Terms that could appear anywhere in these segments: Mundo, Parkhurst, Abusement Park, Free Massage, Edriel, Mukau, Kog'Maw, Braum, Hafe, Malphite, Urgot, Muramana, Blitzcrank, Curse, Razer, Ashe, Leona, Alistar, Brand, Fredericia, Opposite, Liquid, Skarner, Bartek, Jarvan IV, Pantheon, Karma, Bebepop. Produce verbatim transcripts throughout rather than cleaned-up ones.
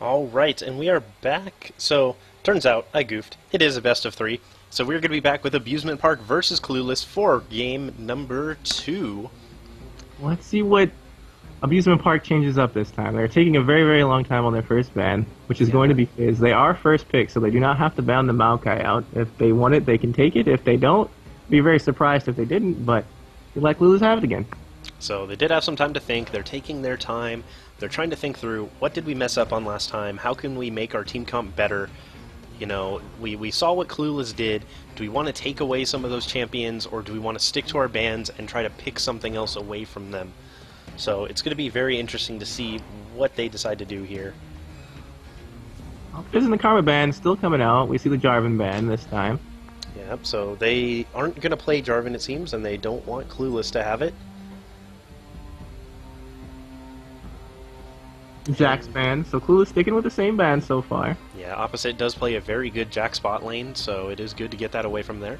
Alright, and we are back. So, turns out, I goofed. It is a best of three. So we're going to be back with Abusement Park versus Clueless for game number two. Let's see what Abusement Park changes up this time. They're taking a very, very long time on their first ban, which is yeah. going to be phased. They are first pick, so they do not have to ban the Maokai out. If they want it, they can take it. If they don't, be very surprised if they didn't, but you'd like Clueless have it again. So they did have some time to think. They're taking their time. They're trying to think through, what did we mess up on last time? How can we make our team comp better? You know, we, we saw what Clueless did. Do we want to take away some of those champions, or do we want to stick to our bans and try to pick something else away from them? So it's going to be very interesting to see what they decide to do here. Isn't the Karma ban still coming out? We see the Jarvan ban this time. Yep, so they aren't going to play Jarvan, it seems, and they don't want Clueless to have it. Jax ban, so Clueless sticking with the same ban so far. Yeah, Opposite does play a very good Jax bot lane, so it is good to get that away from there.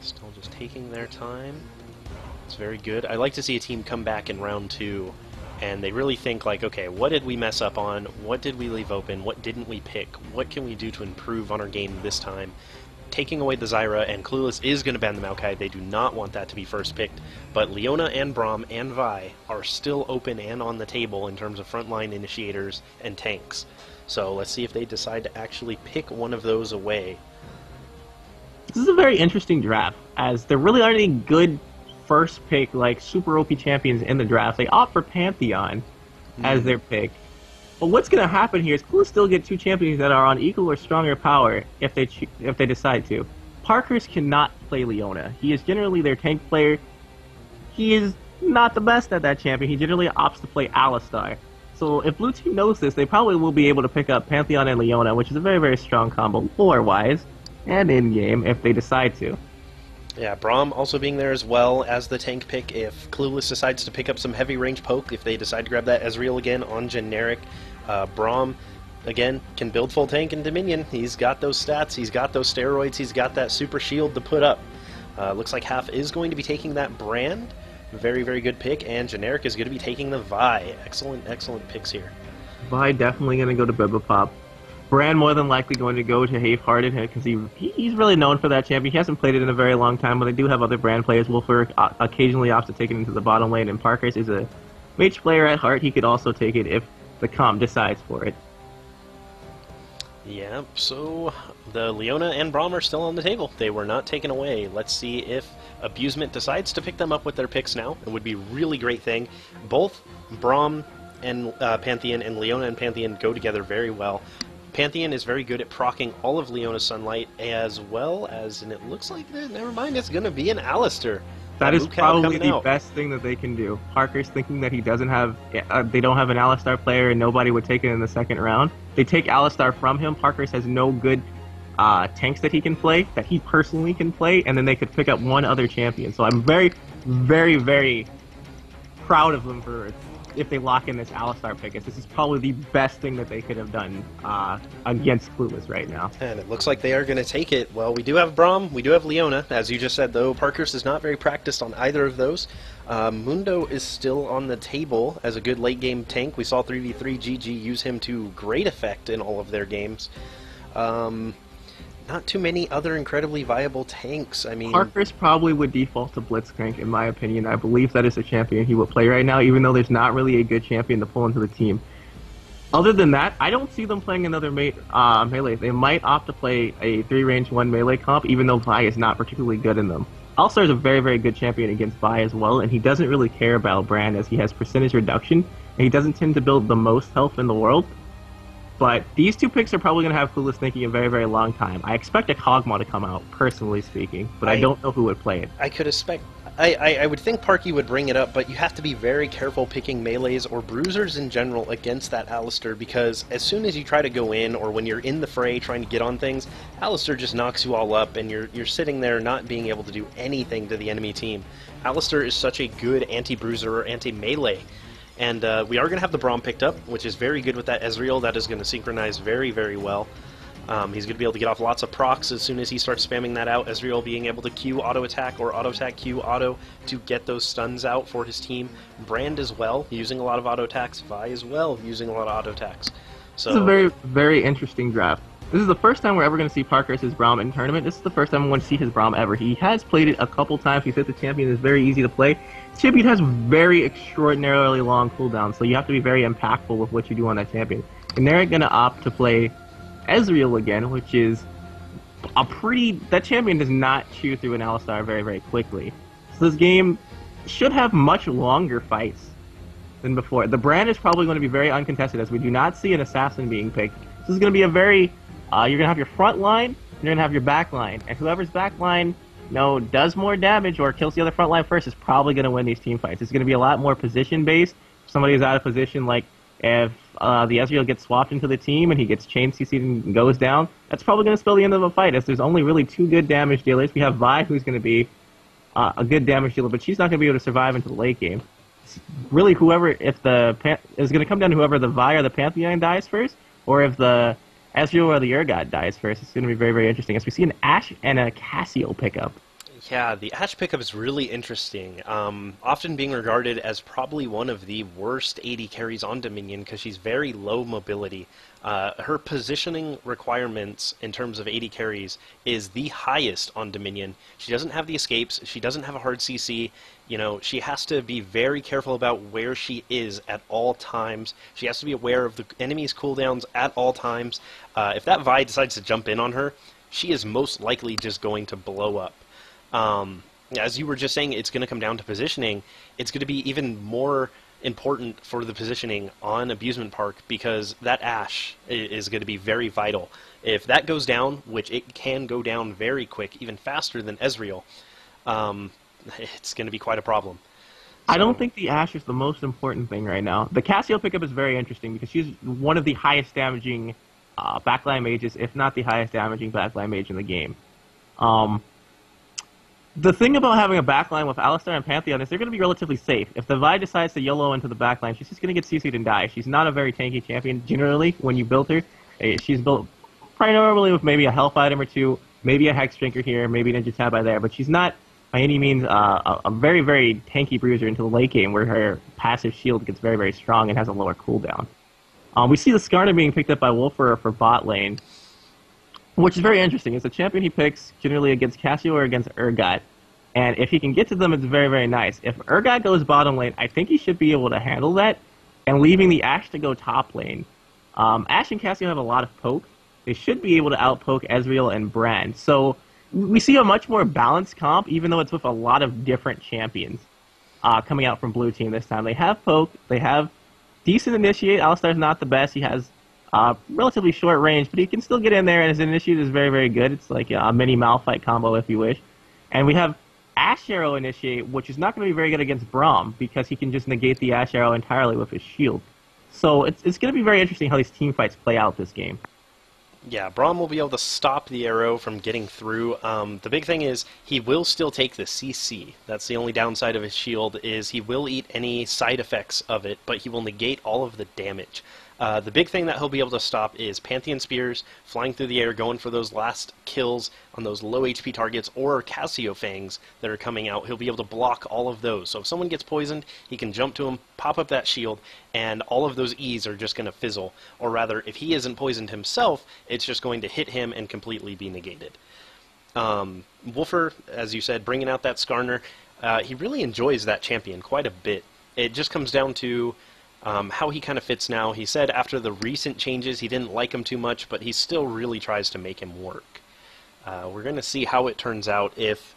Still just taking their time. It's very good. I like to see a team come back in round two, and they really think like, okay, what did we mess up on? What did we leave open? What didn't we pick? What can we do to improve on our game this time? Taking away the Zyra, and Clueless is going to ban the Maokai. They do not want that to be first picked, but Leona and Braum and Vi are still open and on the table in terms of frontline initiators and tanks. So let's see if they decide to actually pick one of those away. This is a very interesting draft, as there really aren't any good first pick, like super O P champions in the draft. They opt for Pantheon mm. as their pick. But what's going to happen here is Clueless still get two champions that are on equal or stronger power if they if they decide to. Parkhurst cannot play Leona. He is generally their tank player. He is not the best at that champion. He generally opts to play Alistar. So if Blue Team knows this, they probably will be able to pick up Pantheon and Leona, which is a very, very strong combo lore-wise and in-game if they decide to. Yeah, Braum also being there as well as the tank pick if Clueless decides to pick up some heavy range poke, if they decide to grab that Ezreal again on Generic. Uh, Braum, again, can build full tank and Dominion. He's got those stats, he's got those steroids, he's got that super shield to put up. Uh, looks like Half is going to be taking that Brand. Very, very good pick. And Generic is going to be taking the Vi. Excellent, excellent picks here. Vi definitely going to go to Bebepop. Brand more than likely going to go to Halfhearted because he, he's really known for that champion. He hasn't played it in a very long time, but they do have other Brand players. Wolfer occasionally opts to take it into the bottom lane, and Parker is a mage player at heart. He could also take it if the comp decides for it. Yeah, so the Leona and Braum are still on the table. They were not taken away. Let's see if Abusement decides to pick them up with their picks now. It would be a really great thing. Both Braum and uh, Pantheon and Leona and Pantheon go together very well. Pantheon is very good at proccing all of Leona's sunlight, as well as, and it looks like, never mind, it's going to be an Alistar. That is probably the out. best thing that they can do. Parker's thinking that he doesn't have, uh, they don't have an Alistar player and nobody would take it in the second round. They take Alistar from him. Parker's has no good uh, tanks that he can play, that he personally can play, and then they could pick up one other champion. So I'm very, very, very proud of them for if they lock in this Alistar pick. This is probably the best thing that they could have done uh, against Clueless right now. And it looks like they are going to take it. Well, we do have Braum, we do have Leona. As you just said, though, Parkhurst is not very practiced on either of those. Uh, Mundo is still on the table as a good late-game tank. We saw three v three G G use him to great effect in all of their games. Um... Not too many other incredibly viable tanks. I mean, Parkhurst probably would default to Blitzcrank, in my opinion. I believe that is a champion he would play right now, even though there's not really a good champion to pull into the team. Other than that, I don't see them playing another me uh, melee. They might opt to play a three range one melee comp, even though Vi is not particularly good in them. Alistar is a very, very good champion against Vi as well, and he doesn't really care about Brand as he has percentage reduction, and he doesn't tend to build the most health in the world. But these two picks are probably going to have Clueless thinking a very, very long time. I expect a Kog'Maw to come out, personally speaking, but I, I don't know who would play it. I could expect... I, I, I would think Parky would bring it up, but you have to be very careful picking melees or bruisers in general against that Alistar, because as soon as you try to go in, or when you're in the fray trying to get on things, Alistar just knocks you all up, and you're, you're sitting there not being able to do anything to the enemy team. Alistar is such a good anti-bruiser or anti-melee. And uh, we are going to have the Braum picked up, which is very good with that Ezreal. That is going to synchronize very, very well. Um, he's going to be able to get off lots of procs as soon as he starts spamming that out. Ezreal being able to Q auto-attack or auto-attack Q auto to get those stuns out for his team. Brand as well, using a lot of auto-attacks. Vi as well, using a lot of auto-attacks. So, this is a very, very interesting draft. This is the first time we're ever going to see Parkhurst as Braum in tournament. This is the first time we want to see his Braum ever. He has played it a couple times. He said the champion is very easy to play. Champion has very extraordinarily long cooldowns, so you have to be very impactful with what you do on that champion. And they're going to opt to play Ezreal again, which is a pretty... That champion does not chew through an Alistar very, very quickly. So this game should have much longer fights than before. The Brand is probably going to be very uncontested, as we do not see an assassin being picked. This is going to be a very... Uh, you're going to have your front line, and you're going to have your back line. And whoever's back line, you know, does more damage or kills the other front line first is probably going to win these team fights. It's going to be a lot more position-based. If somebody is out of position, like if uh, the Ezreal gets swapped into the team and he gets chain C C'd and goes down, that's probably going to spell the end of a fight, as there's only really two good damage dealers. We have Vi, who's going to be uh, a good damage dealer, but she's not going to be able to survive into the late game. It's really, whoever, if the, it's going to come down to whoever the Vi or the Pantheon dies first, or if the Ezreal or the Urgot dies first. It's going to be very, very interesting, as we see an Ashe and a Cassiopeia pickup. Yeah, the Ashe pickup is really interesting, um, often being regarded as probably one of the worst A D carries on Dominion because she's very low mobility. Uh, her positioning requirements in terms of A D carries is the highest on Dominion. She doesn't have the escapes, she doesn't have a hard C C, you know, she has to be very careful about where she is at all times. She has to be aware of the enemy's cooldowns at all times. Uh, if that Vi decides to jump in on her, she is most likely just going to blow up. Um, as you were just saying, it's going to come down to positioning. It's going to be even more important for the positioning on Abusement Park, because that Ashe is going to be very vital. If that goes down, which it can go down very quick, even faster than Ezreal, um, it's going to be quite a problem. So, I don't think the Ashe is the most important thing right now. The Cassiopeia pickup is very interesting because she's one of the highest damaging uh, backline mages, if not the highest damaging backline mage in the game. Um... The thing about having a backline with Alistar and Pantheon is they're going to be relatively safe. If the Vi decides to YOLO into the backline, she's just going to get C C'd and die. She's not a very tanky champion, generally, when you build her. She's built primarily with maybe a health item or two, maybe a Hex Drinker here, maybe Ninja Tabby there, but she's not, by any means, uh, a very, very tanky bruiser into the late game, where her passive shield gets very, very strong and has a lower cooldown. Um, we see the Skarner being picked up by Wolfer for bot lane, which is very interesting. It's a champion he picks generally against Cassio or against Urgot. And if he can get to them, it's very, very nice. If Urgot goes bottom lane, I think he should be able to handle that, and leaving the Ashe to go top lane. Um, Ashe and Cassio have a lot of poke. They should be able to outpoke Ezreal and Brand. So we see a much more balanced comp, even though it's with a lot of different champions uh, coming out from blue team this time. They have poke. They have decent initiate. Alistar's not the best. He has... Uh, relatively short range, but he can still get in there, and his initiate is very, very good. It's like a mini Malphite combo, if you wish. And we have Ashe Arrow initiate, which is not going to be very good against Braum, because he can just negate the Ashe Arrow entirely with his shield. So it's, it's going to be very interesting how these team fights play out this game. Yeah, Braum will be able to stop the arrow from getting through. Um, the big thing is, he will still take the C C. That's the only downside of his shield, is he will eat any side effects of it, but he will negate all of the damage. Uh, the big thing that he'll be able to stop is Pantheon Spears, flying through the air, going for those last kills on those low H P targets, or Cassio Fangs that are coming out. He'll be able to block all of those. So if someone gets poisoned, he can jump to him, pop up that shield, and all of those E's are just going to fizzle. Or rather, if he isn't poisoned himself, it's just going to hit him and completely be negated. Um, Wolfer, as you said, bringing out that Skarner, uh, he really enjoys that champion quite a bit. It just comes down to... Um, how he kind of fits now. He said after the recent changes he didn't like him too much, but he still really tries to make him work. Uh, we're going to see how it turns out if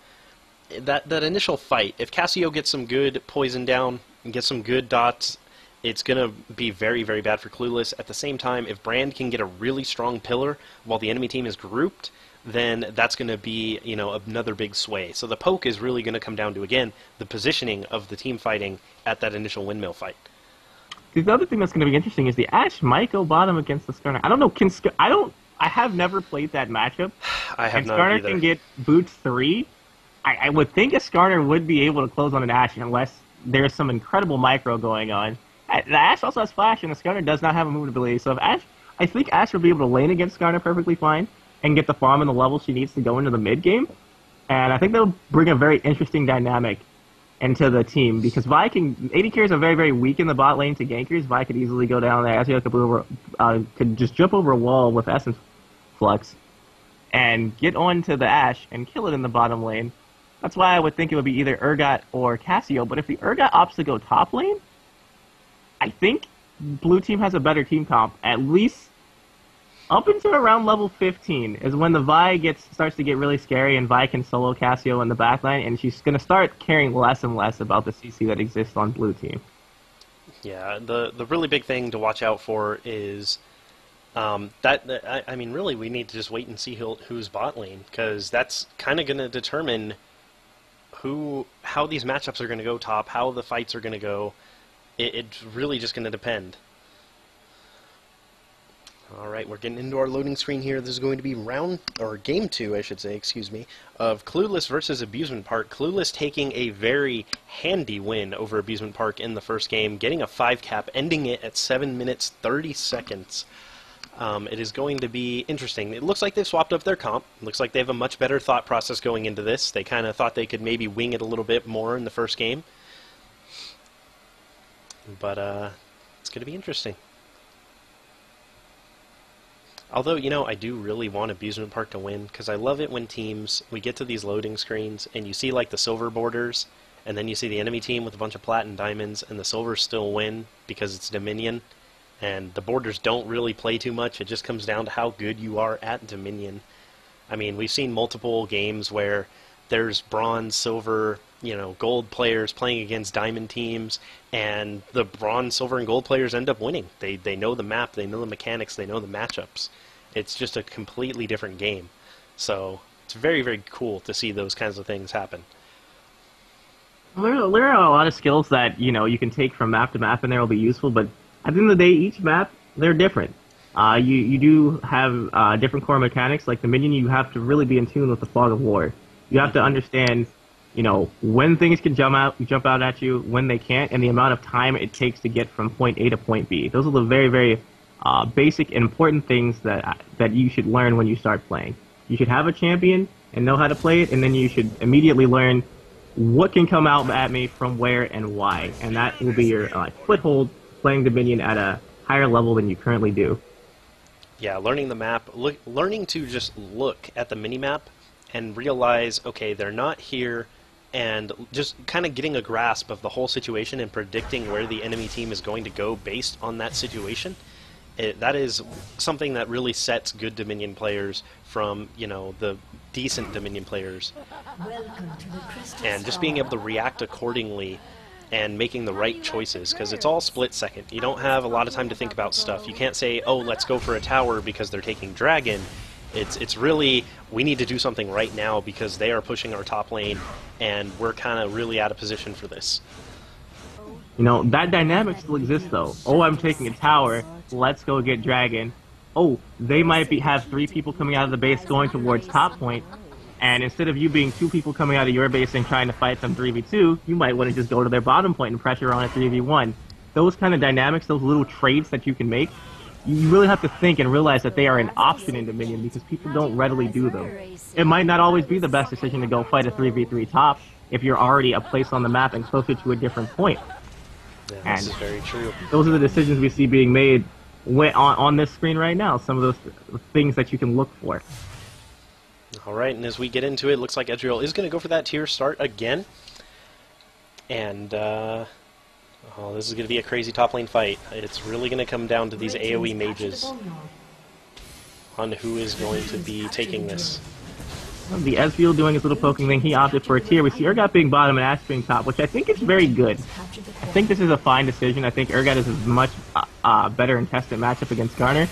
that, that initial fight, if Cassio gets some good poison down and gets some good dots, it's going to be very, very bad for Clueless. At the same time, if Brand can get a really strong pillar while the enemy team is grouped, then that's going to be, you know, another big sway. So the poke is really going to come down to, again, the positioning of the team fighting at that initial windmill fight. The other thing that's going to be interesting is the Ashe might go bottom against the Skarner. I don't know. Can Sk I don't. I have never played that matchup. I have and not Skarner either. Can get boots three. I, I would think a Skarner would be able to close on an Ashe unless there's some incredible micro going on. The Ashe also has flash, and the Skarner does not have a movement ability. So if Ashe, I think Ashe will be able to lane against Skarner perfectly fine and get the farm and the level she needs to go into the mid game. And I think that'll bring a very interesting dynamic into the team because Vi can A D carries are very, very weak in the bot lane to gankers. Vi could easily go down there. Ezreal could, over, uh, could just jump over a wall with Essence Flux and get onto the Ashe and kill it in the bottom lane. That's why I would think it would be either Urgot or Cassio. But if the Urgot opts to go top lane, I think blue team has a better team comp. At least up until around level fifteen is when the Vi gets starts to get really scary and Vi can solo Cassio in the backline, and she's going to start caring less and less about the C C that exists on blue team. Yeah, the, the really big thing to watch out for is... Um, that I, I mean, really, we need to just wait and see who, who's bot lane, because that's kind of going to determine who, how these matchups are going to go top, how the fights are going to go. It, it's really just going to depend. All right, we're getting into our loading screen here. This is going to be round or game two, I should say, excuse me, of Clueless versus Abusement Park. Clueless taking a very handy win over Abusement Park in the first game, getting a five cap, ending it at seven minutes thirty seconds. Um, it is going to be interesting. It looks like they've swapped up their comp. It looks like they have a much better thought process going into this. They kind of thought they could maybe wing it a little bit more in the first game. But uh, it's going to be interesting. Although, you know, I do really want Abusement Park to win, because I love it when teams, we get to these loading screens, and you see, like, the silver borders, and then you see the enemy team with a bunch of plat and diamonds, and the silvers still win because it's Dominion. And the borders don't really play too much. It just comes down to how good you are at Dominion. I mean, we've seen multiple games where there's bronze, silver, you know, gold players playing against diamond teams, and the bronze, silver, and gold players end up winning. They, they know the map, they know the mechanics, they know the matchups. It's just a completely different game. So it's very, very cool to see those kinds of things happen. There, there are a lot of skills that, you know, you can take from map to map, and there will be useful, but at the end of the day, each map, they're different. Uh, you, you do have uh, different core mechanics. Like the minion, you have to really be in tune with the fog of war. You have to understand, you know, when things can jump out, jump out at you, when they can't, and the amount of time it takes to get from point A to point B. Those are the very, very uh, basic and important things that, that you should learn when you start playing. You should have a champion and know how to play it, and then you should immediately learn what can come out at me from where and why. And that will be your uh, foothold playing Dominion at a higher level than you currently do. Yeah, learning the map, look, learning to just look at the minimap and realize, okay, they're not here, and just kind of getting a grasp of the whole situation and predicting where the enemy team is going to go based on that situation. It, that is something that really sets good Dominion players from, you know, the decent Dominion players. And just being able to react accordingly and making the right choices, because it's all split second. You don't have a lot of time to think about stuff. You can't say, oh, let's go for a tower because they're taking dragon. It's, it's really, we need to do something right now because they are pushing our top lane and we're kind of really out of position for this. You know, that dynamic still exists though. Oh, I'm taking a tower, let's go get dragon. Oh, they might be have three people coming out of the base going towards top point. And instead of you being two people coming out of your base and trying to fight some three v two, you might want to just go to their bottom point and pressure on a three v one. Those kind of dynamics, those little trades that you can make, you really have to think and realize that they are an option in Dominion because people don't readily do them. It might not always be the best decision to go fight a three v three top if you're already a place on the map and closer to a different point. Yeah, this is very true. Those are the decisions we see being made on, on this screen right now, some of those things that you can look for. Alright, and as we get into it, it looks like Edriel is going to go for that tier start again. And, uh... oh, this is going to be a crazy top lane fight. It's really going to come down to these AoE mages on who is going to be taking this. The Ezreal doing his little poking thing, he opted for a tier. We see Urgot being bottom and Ashe being top, which I think is very good. I think this is a fine decision. I think Urgot is a much uh, better and tested matchup against Skarner.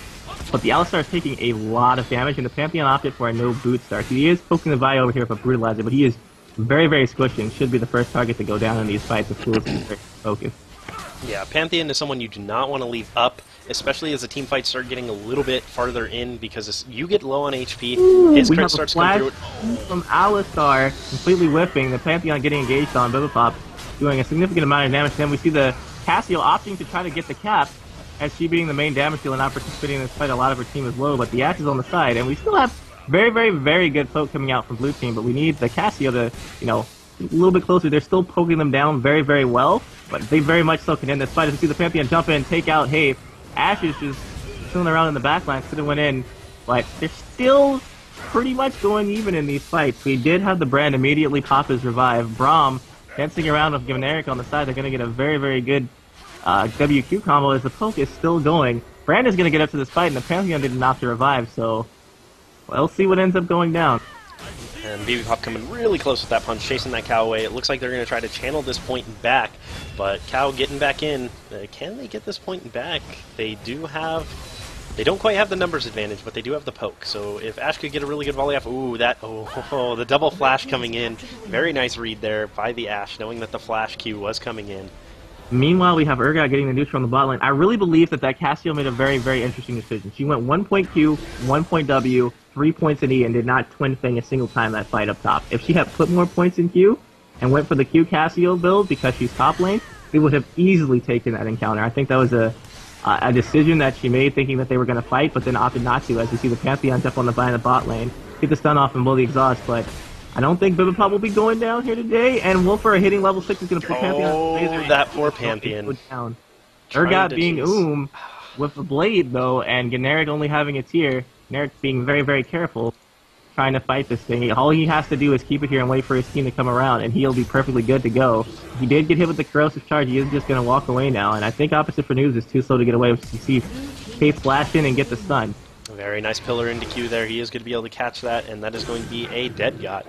But the Alistar is taking a lot of damage, and the Pantheon opted for a no boot start. He is poking the Vi over here with a brutalizer, but he is very, very squishy and should be the first target to go down in these fights if Clueless is very focused. Yeah, Pantheon is someone you do not want to leave up, especially as the team fights start getting a little bit farther in, because you get low on H P, Ooh, his crit starts coming through. Oh. From Alistar, completely whipping, the Pantheon getting engaged on Bebepop, doing a significant amount of damage. Then we see the Cassio opting to try to get the cap, as she being the main damage dealer not participating in this fight, a lot of her team is low, but the Ashe is on the side, and we still have very, very, very good poke coming out from blue team, but we need the Cassio to, you know, a little bit closer. They're still poking them down very, very well, but they very much so can end this fight. As we see the Pantheon jump in, take out Hafe, Ashe is just chilling around in the back line, could have went in, but they're still pretty much going even in these fights. We did have the Brand immediately pop his revive. Braum dancing around with Generic on the side. They're going to get a very, very good uh, W Q combo as the poke is still going. Brand is going to get up to this fight, and the Pantheon didn't knock the revive, so we'll see what ends up going down. And Bebepop coming really close with that punch, chasing that cow away. It looks like they're going to try to channel this point back, but cow getting back in. Uh, can they get this point back? They do have... They don't quite have the numbers advantage, but they do have the poke. So if Ashe could get a really good volley off, ooh, that, oh, oh the double flash coming in. Very nice read there by the Ashe, knowing that the flash Q was coming in. Meanwhile, we have Urgot getting the neutral on the bot lane. I really believe that that Cassio made a very, very interesting decision. She went one point Q, one point W, three points in E, and did not twin fang a single time that fight up top. If she had put more points in Q and went for the Q Cassio build because she's top lane, they would have easily taken that encounter. I think that was a... Uh, a decision that she made thinking that they were going to fight, but then opted not to, as you see the Pantheon jump on the Vi in the bot lane, get the stun off and blow the exhaust, but I don't think Bebepop will be going down here today, and Wolfer hitting level six is going to put Pantheon oh, on the laser. That poor Pantheon. Down. Urgot being Oom with the blade, though, and Generic only having a tier. Generic being very, very careful trying to fight this thing. All he has to do is keep it here and wait for his team to come around, and he'll be perfectly good to go. He did get hit with the corrosive charge. He is just going to walk away now, and I think Opposite for Noobs is too slow to get away, which you see Kate flash in and get the stun. Very nice pillar into Q there. He is going to be able to catch that, and that is going to be a dead got,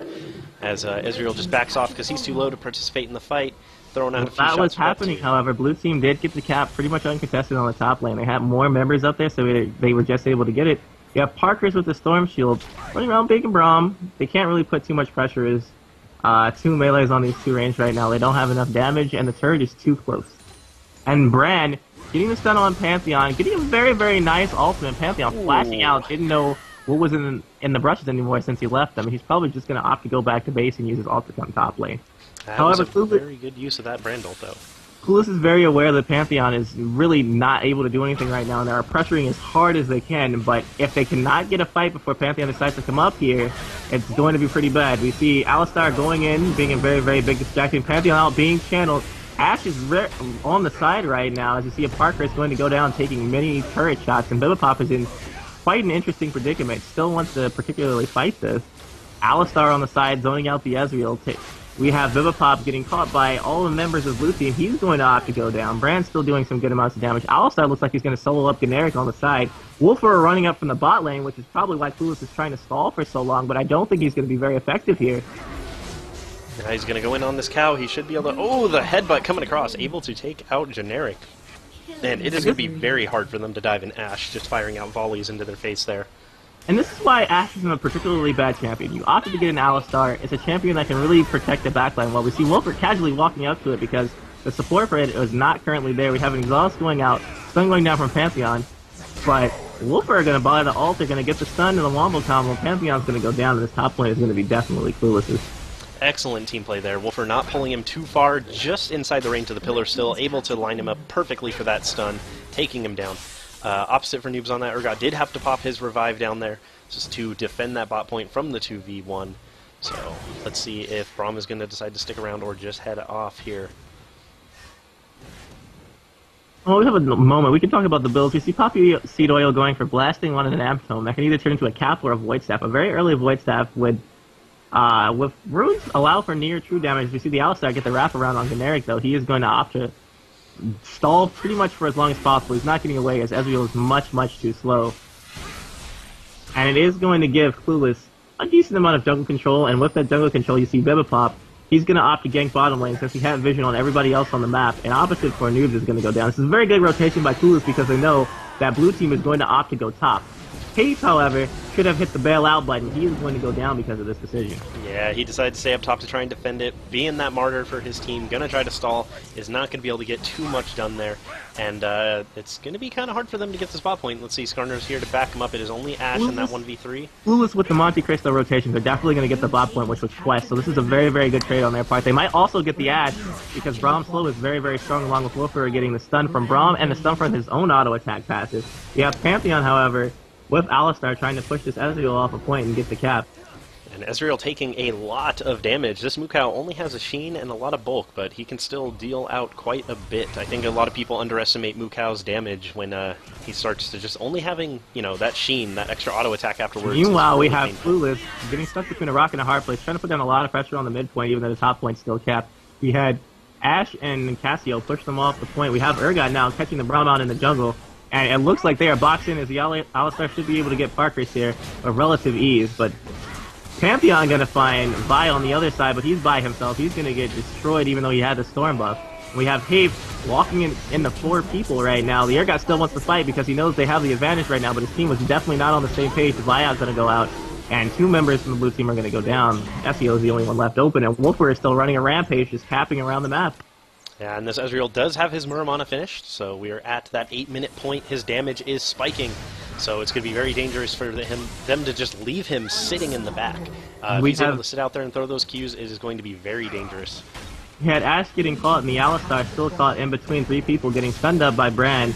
as uh, Ezreal just backs off because he's too low to participate in the fight. Throwing out a few shots. That was happening, however. Blue team did get the cap pretty much uncontested on the top lane. They had more members up there, so they were just able to get it. You have Parkhurst with the Storm Shield running around Bacon Braum. They can't really put too much pressure as uh, two melees on these two range right now. They don't have enough damage, and the turret is too close. And Brand getting the stun on Pantheon, getting a very, very nice ultimate. Pantheon Ooh. flashing out, didn't know what was in, in the brushes anymore since he left them. He's probably just going to opt to go back to base and use his ult to come top lane. That However, was a Clueless, very good use of that Brand ult, though. Clueless is very aware that Pantheon is really not able to do anything right now, and they are pressuring as hard as they can, but if they cannot get a fight before Pantheon decides to come up here, it's going to be pretty bad. We see Alistar going in, being a very, very big distraction. Pantheon out being channeled. Ashe is on the side right now, as you see a Parker is going to go down taking many turret shots, and Bebepop is in quite an interesting predicament. Still wants to particularly fight this. Alistar on the side, zoning out the Ezreal. We have Bebepop getting caught by all the members of blue team. He's going to opt to go down. Brand's still doing some good amounts of damage. Alistar looks like he's going to solo up Generic on the side. Wolfer are running up from the bot lane, which is probably why Clueless is trying to stall for so long, but I don't think he's going to be very effective here. Yeah, he's going to go in on this cow. He should be able to... Oh, the headbutt coming across, able to take out Generic. And it is going to be very hard for them to dive in Ashe, just firing out volleys into their face there. And this is why Ashe is a particularly bad champion. You opted to get an Alistar. It's a champion that can really protect the backline. Well, we see Wolfer casually walking up to it because the support for it is not currently there. We have an exhaust going out, stun going down from Pantheon. But Wolfer are going to buy the ult. They're going to get the stun and the wombo combo. Pantheon's going to go down, and this top lane is going to be definitely Clueless. Excellent team play there. Wolfer not pulling him too far, just inside the range of the pillar still, able to line him up perfectly for that stun, taking him down. Uh, opposite for Noobs on that. Urgot did have to pop his revive down there just to defend that bot point from the two v one. So let's see if Braum is going to decide to stick around or just head off here. Well, we have a moment. We can talk about the builds. We see Poppy Seed Oil going for Blasting on an Amptome. That can either turn into a Cap or a Void Staff. A very early Void Staff would, uh, with runes, allow for near true damage. We see the Alistar get the wraparound on Generic, though. He is going to opt to stall pretty much for as long as possible. He's not getting away as Ezreal is much, much too slow. And it is going to give Clueless a decent amount of jungle control, and with that jungle control you see Bebepop. He's going to opt to gank bottom lane since he had vision on everybody else on the map, and Opposite for Noobs is going to go down. This is a very good rotation by Clueless because they know that blue team is going to opt to go top. Pace, however, should have hit the bailout button. He is going to go down because of this decision. Yeah, he decided to stay up top to try and defend it. Being that martyr for his team, going to try to stall, is not going to be able to get too much done there. And uh, it's going to be kind of hard for them to get the spot point. Let's see, Skarner's here to back him up. It is only Ashe Clueless, in that one v three. Clueless with the Monte Cristo rotation, they're definitely going to get the bot point, which was Quest. So this is a very, very good trade on their part. They might also get the Ashe because Braum's slow is very, very strong, along with Wolfer getting the stun from Braum and the stun from his own auto attack passes. You have Pantheon, however, with Alistar trying to push this Ezreal off a point and get the cap. And Ezreal taking a lot of damage. This Mukau only has a Sheen and a lot of bulk, but he can still deal out quite a bit. I think a lot of people underestimate Mukau's damage when uh, he starts to just only having, you know, that Sheen, that extra auto attack afterwards. Meanwhile, really we have painful. Clueless getting stuck between a rock and a hard place, trying to put down a lot of pressure on the midpoint, even though the top point's still capped. He had Ashe and Cassio push them off the point. We have Urgot now catching the Braum out in the jungle. And it looks like they are boxed in as the Alistar should be able to get Parkhurst here with relative ease. But Pantheon going to find Vi on the other side, but he's by himself. He's going to get destroyed even though he had the storm buff. We have Hape walking in, in the four people right now. The Urgot still wants to fight because he knows they have the advantage right now, but his team was definitely not on the same page. Vi's going to go out, and two members from the blue team are going to go down. Ezreal is the only one left open, and Wolfer is still running a rampage, just capping around the map. Yeah, and this Ezreal does have his Muramana finished, so we are at that eight minute point. His damage is spiking, so it's going to be very dangerous for the, him, them to just leave him sitting in the back. Uh, if he's have, able to sit out there and throw those Qs, it is going to be very dangerous. He had Ashe getting caught, and the Alistar still caught in between three people, getting stunned up by Brand.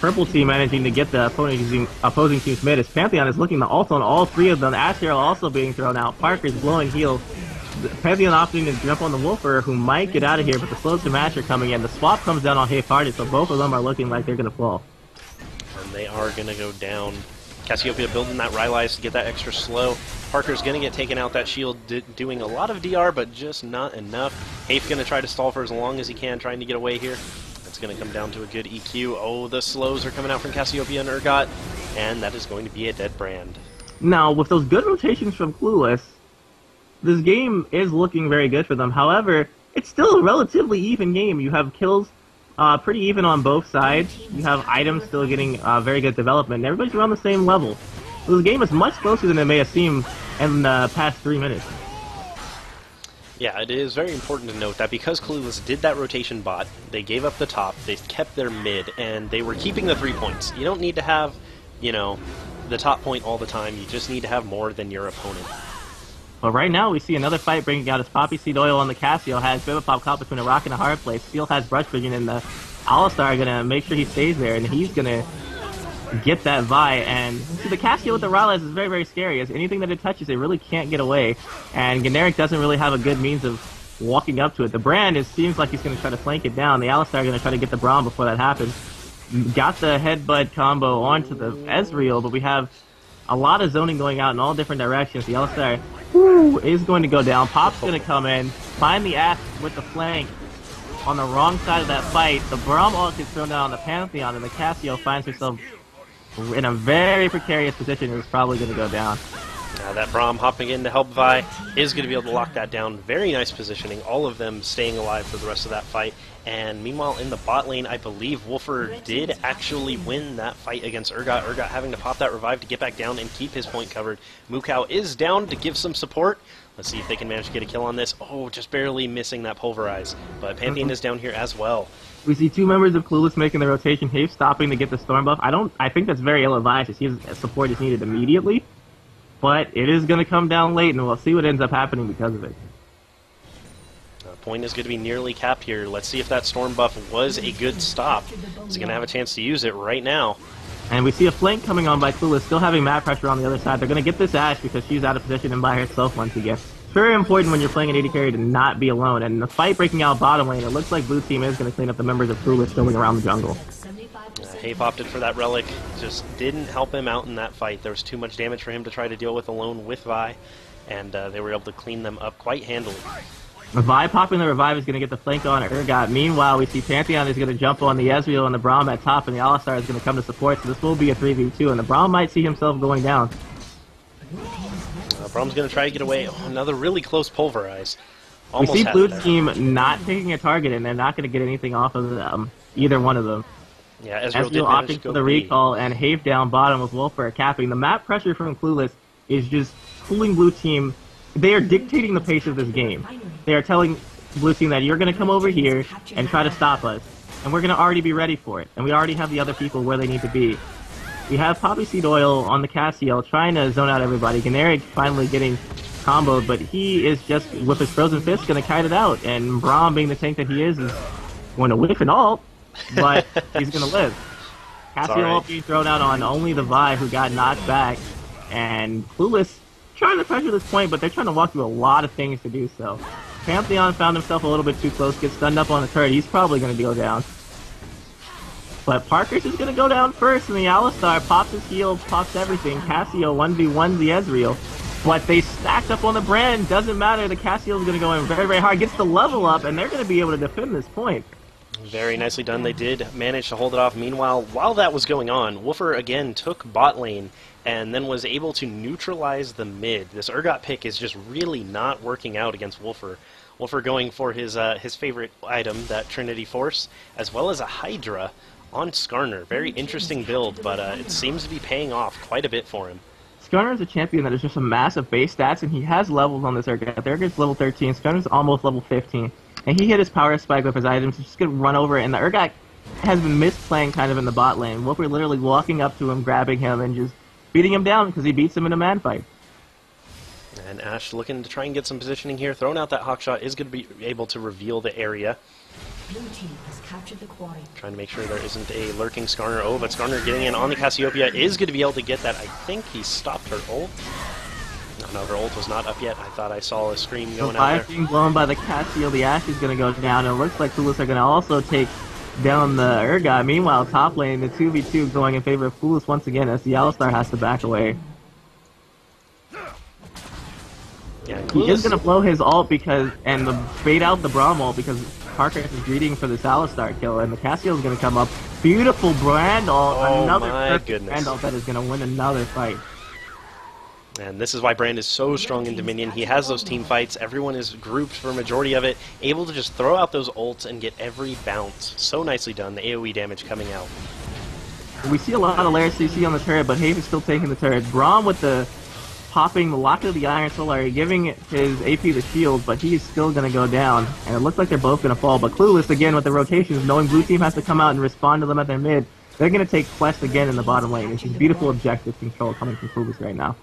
Purple team managing to get the opposing, opposing team's mid as Pantheon is looking to ult on all three of them. Ashe Hero also being thrown out. Parker's blowing heal. Pantheon opting to jump on the Wolfer, who might get out of here, but the slows to match are coming in. The swap comes down on Halfhearted, so both of them are looking like they're going to fall. And they are going to go down. Cassiopeia building that Rylai's to get that extra slow. Parker's going to get taken out. That shield doing a lot of D R, but just not enough. Hafe going to try to stall for as long as he can, trying to get away here. It's going to come down to a good E Q. Oh, the slows are coming out from Cassiopeia and Urgot, and that is going to be a dead Brand. Now, with those good rotations from Clueless, this game is looking very good for them. However, it's still a relatively even game. You have kills uh, pretty even on both sides. You have items still getting uh, very good development. Everybody's around the same level. So this game is much closer than it may have seemed in the past three minutes. Yeah, it is very important to note that because Clueless did that rotation bot, they gave up the top, they kept their mid, and they were keeping the three points. You don't need to have, you know, the top point all the time. You just need to have more than your opponent. But right now, we see another fight bringing out his Poppy Seed Oil on the Cassio, has Bebepop caught between a rock and a hard place. Steel has Brush Vision, and the Alistar are going to make sure he stays there, and he's going to get that Vi. And see, the Cassio with the Rylai's is very, very scary. As anything that it touches, it really can't get away. And Generic doesn't really have a good means of walking up to it. The Brand, it seems like he's going to try to flank it down. The Alistar are going to try to get the Braum before that happens. Got the Headbutt combo onto the Ezreal, but we have a lot of zoning going out in all different directions. The Alistar woo, is going to go down. Pop's going to come in, find the Ashe with the flank on the wrong side of that fight. The Braum ult gets thrown down on the Pantheon, and the Cassio finds herself in a very precarious position. It's probably going to go down. Now that Braum hopping in to help Vi is going to be able to lock that down. Very nice positioning. All of them staying alive for the rest of that fight. And meanwhile, in the bot lane, I believe Wolfer did actually win that fight against Urgot. Urgot having to pop that revive to get back down and keep his point covered. Mukau is down to give some support. Let's see if they can manage to get a kill on this. Oh, just barely missing that Pulverize. But Pantheon is down here as well. We see two members of Clueless making the rotation. Hafe stopping to get the storm buff. I don't. I think that's very ill-advised. His support is needed immediately. But it is going to come down late, and we'll see what ends up happening because of it. Point is going to be nearly capped here. Let's see if that storm buff was a good stop. He's going to have a chance to use it right now. And we see a flank coming on by Clueless, still having mad pressure on the other side. They're going to get this Ashe because she's out of position and by herself once again. It's very important when you're playing an A D carry to not be alone. And the fight breaking out bottom lane, it looks like blue team is going to clean up the members of Clueless going around the jungle. Uh, Hape opted for that relic. Just didn't help him out in that fight. There was too much damage for him to try to deal with alone with Vi. And uh, they were able to clean them up quite handily. Vi popping the revive is going to get the flank on Urgot. Meanwhile, we see Pantheon is going to jump on the Ezreal and the Braum at top, and the Alistar is going to come to support, so this will be a three v two, and the Braum might see himself going down. Uh, Braum's going to try to get away. Oh, another really close Pulverize. Almost we see Blue's team not taking a target, and they're not going to get anything off of them, either one of them. Yeah, Ezreal, Ezreal opting for the recall, and Have down bottom with Wolfer capping. The map pressure from Clueless is just pulling blue team. They are dictating the pace of this game. They are telling blue team that you're going to come over here and try to stop us, and we're going to already be ready for it, and we already have the other people where they need to be. We have Poppy Seed Oil on the Cassiel trying to zone out everybody. Generic finally getting comboed, but he is just, with his frozen fist, going to kite it out, and Braum, being the tank that he is, is going to whiff and ult, but he's going to live. Cassiel ult being thrown out on only the Vi, who got knocked back, and Clueless trying to pressure this point, but they're trying to walk through a lot of things to do so. Pantheon found himself a little bit too close, gets stunned up on the turret. He's probably going to go down. But Parkhurst is going to go down first, and the Alistar pops his heal, pops everything. Cassio one v one the Ezreal. But they stacked up on the Brand. Doesn't matter. The Cassio is going to go in very, very hard. Gets the level up, and they're going to be able to defend this point. Very nicely done. They did manage to hold it off. Meanwhile, while that was going on, Wolfer again took bot lane and then was able to neutralize the mid. This Urgot pick is just really not working out against Wolfer. Wolfer going for his uh, his favorite item, that Trinity Force, as well as a Hydra on Skarner. Very interesting build, but uh, it seems to be paying off quite a bit for him. Skarner is a champion that is just a massive base stats, and he has levels on this Urgot. The Urgot's level thirteen, Skarner's almost level fifteen, and he hit his power spike with his items. He's just going to run over it, and the Urgot has been misplaying kind of in the bot lane. Wolfer literally walking up to him, grabbing him, and just beating him down because he beats him in a man fight. And Ashe looking to try and get some positioning here. Throwing out that hawkshot is going to be able to reveal the area. Blue team has captured the quarry. Trying to make sure there isn't a lurking Skarner. Oh, but Skarner getting in on the Cassiopeia is going to be able to get that. I think he stopped her ult. No, no, her ult was not up yet. I thought I saw a scream going the out there. The fire being blown by the Cassio. The Ashe is going to go down. It looks like Clueless are going to also take down the Urgot. Meanwhile, top lane, the two v two going in favor of Clueless once again as the Alistar has to back away. Yeah, Clueless. He is going to blow his ult because, and the, bait out the Braum ult because Parker is greeting for this Alistar kill, and the Cassio is going to come up. Beautiful Brand ult, oh, another perfect Brand ult that is going to win another fight. And this is why Brand is so strong in Dominion. He has those team fights. Everyone is grouped for a majority of it, able to just throw out those ults and get every bounce. So nicely done, the AoE damage coming out. We see a lot of layer C C on the turret, but Haven is still taking the turret. Braum with the popping, the lock of the Iron Solar, giving his A P the shield, but he's still going to go down. And it looks like they're both going to fall, but Clueless again with the rotations, knowing blue team has to come out and respond to them at their mid. They're going to take Quest again in the bottom lane. It's just beautiful objective control coming from Clueless right now.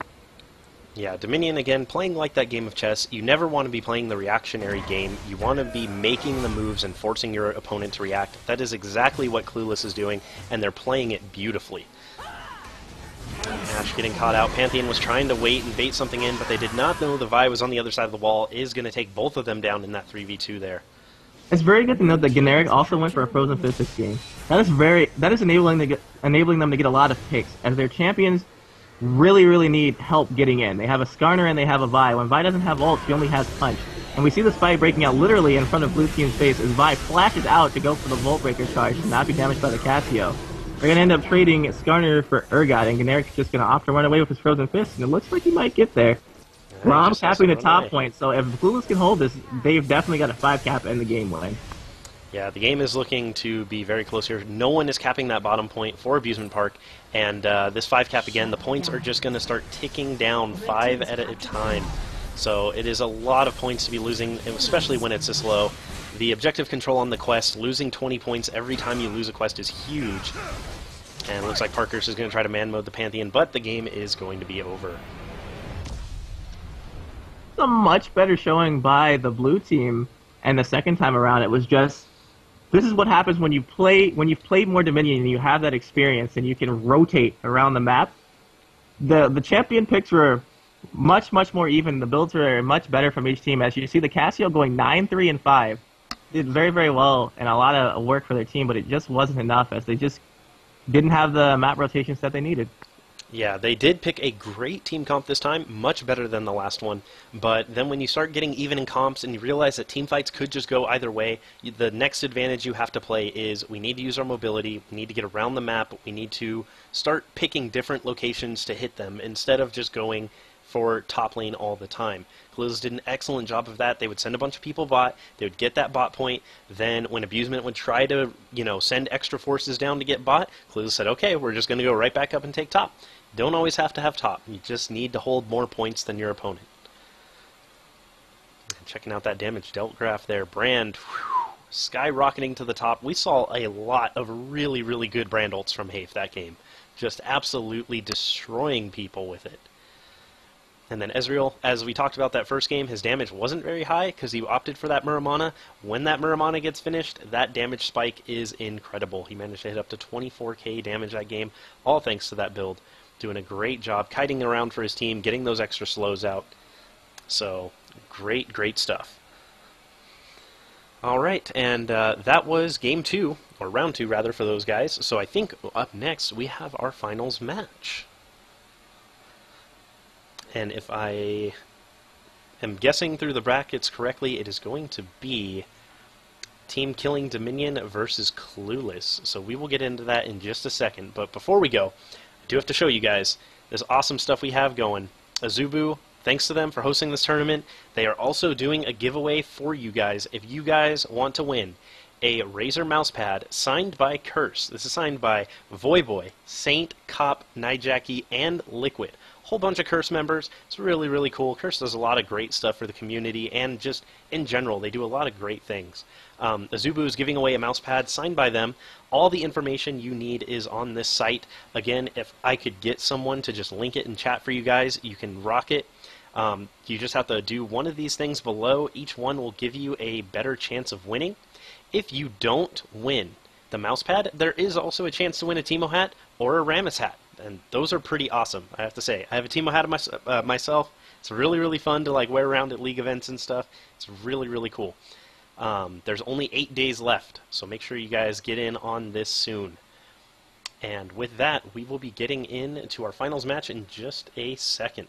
Yeah, Dominion again, playing like that game of chess. You never want to be playing the reactionary game. You want to be making the moves and forcing your opponent to react. That is exactly what Clueless is doing, and they're playing it beautifully. Ashe getting caught out. Pantheon was trying to wait and bait something in, but they did not know the Vi was on the other side of the wall. Is going to take both of them down in that three v two there. It's very good to note that Generic also went for a frozen fist this game. That is very that is enabling to get, enabling them to get a lot of picks, as their champions really, really need help getting in. They have a Skarner and they have a Vi. When Vi doesn't have ult, she only has punch. And we see this fight breaking out literally in front of blue team's face as Vi flashes out to go for the Volt Breaker charge and not be damaged by the Cassio. They're going to end up trading Skarner for Urgot, and Generic's just going to opt to run away with his frozen fist, and it looks like he might get there. Yeah, Rom's capping the top away. point, so if Clueless can hold this, they've definitely got a five cap and the game win. Yeah, the game is looking to be very close here. No one is capping that bottom point for Abusement Park, and uh, this five cap again, the points are just going to start ticking down five at a time. So it is a lot of points to be losing, especially when it's this low. The objective control on the quest, losing twenty points every time you lose a quest is huge. And it looks like Parkhurst is going to try to man-mode the Pantheon, but the game is going to be over. It's a much better showing by the blue team, and the second time around it was just... This is what happens when you play when you've played more Dominion and you have that experience and you can rotate around the map. The the champion picks were much, much more even. The builds were much better from each team. As you see, the Cassio going nine, three, and five. Did very, very well and a lot of work for their team, but it just wasn't enough as they just didn't have the map rotations that they needed. Yeah, they did pick a great team comp this time, much better than the last one. But then when you start getting even in comps and you realize that team fights could just go either way, the next advantage you have to play is we need to use our mobility, we need to get around the map, we need to start picking different locations to hit them instead of just going for top lane all the time. Clueless did an excellent job of that. They would send a bunch of people bot, they would get that bot point, then when Abusement would try to, you know, send extra forces down to get bot, Clueless said, okay, we're just going to go right back up and take top. Don't always have to have top. You just need to hold more points than your opponent. Checking out that damage dealt graph there. Brand, whew, skyrocketing to the top. We saw a lot of really, really good Brand ults from Hafe that game. Just absolutely destroying people with it. And then Ezreal, as we talked about that first game, his damage wasn't very high because he opted for that Muramana. When that Muramana gets finished, that damage spike is incredible. He managed to hit up to twenty-four K damage that game, all thanks to that build. Doing a great job kiting around for his team, getting those extra slows out. So, great, great stuff. All right, and uh, that was game two, or round two, rather, for those guys. So I think up next we have our finals match. And if I am guessing through the brackets correctly, it is going to be Team Killing Dominion versus Clueless. So we will get into that in just a second. But before we go, I do have to show you guys this awesome stuff we have going. Azubu, thanks to them for hosting this tournament. They are also doing a giveaway for you guys. If you guys want to win a Razer mousepad signed by Curse, this is signed by Voyboy, Saint, Cop, Nijaki, and Liquid. Whole bunch of Curse members. It's really, really cool. Curse does a lot of great stuff for the community and just in general. They do a lot of great things. Um, Azubu is giving away a mousepad signed by them. All the information you need is on this site. Again, if I could get someone to just link it in chat for you guys, you can rock it. Um, you just have to do one of these things below. Each one will give you a better chance of winning. If you don't win the mousepad, there is also a chance to win a Teemo hat or a Rammus hat. And those are pretty awesome, I have to say. I have a Teemo hat of my, uh, myself. It's really, really fun to like wear around at League events and stuff. It's really, really cool. Um, there's only eight days left, so make sure you guys get in on this soon. And with that, we will be getting into our finals match in just a second.